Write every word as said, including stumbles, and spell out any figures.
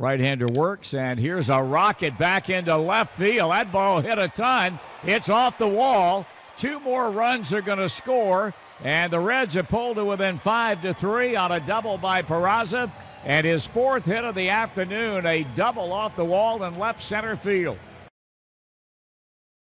Right-hander works, and here's a rocket back into left field. That ball hit a ton. It's off the wall. Two more runs are going to score, and the Reds have pulled to within five to three on a double by Peraza, and his fourth hit of the afternoon, a double off the wall in left center field.